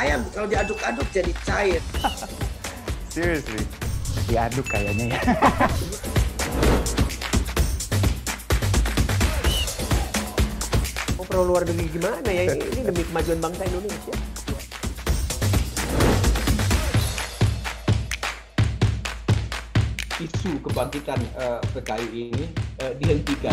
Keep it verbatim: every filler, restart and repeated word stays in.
ayam kalau diaduk-aduk jadi cair. Seriously? Diaduk kayaknya ya. Oh, perlu luar negeri gimana ya? Ini demi kemajuan bangsa Indonesia. Isu kebangkitan uh, P K I ini uh, dihentikan.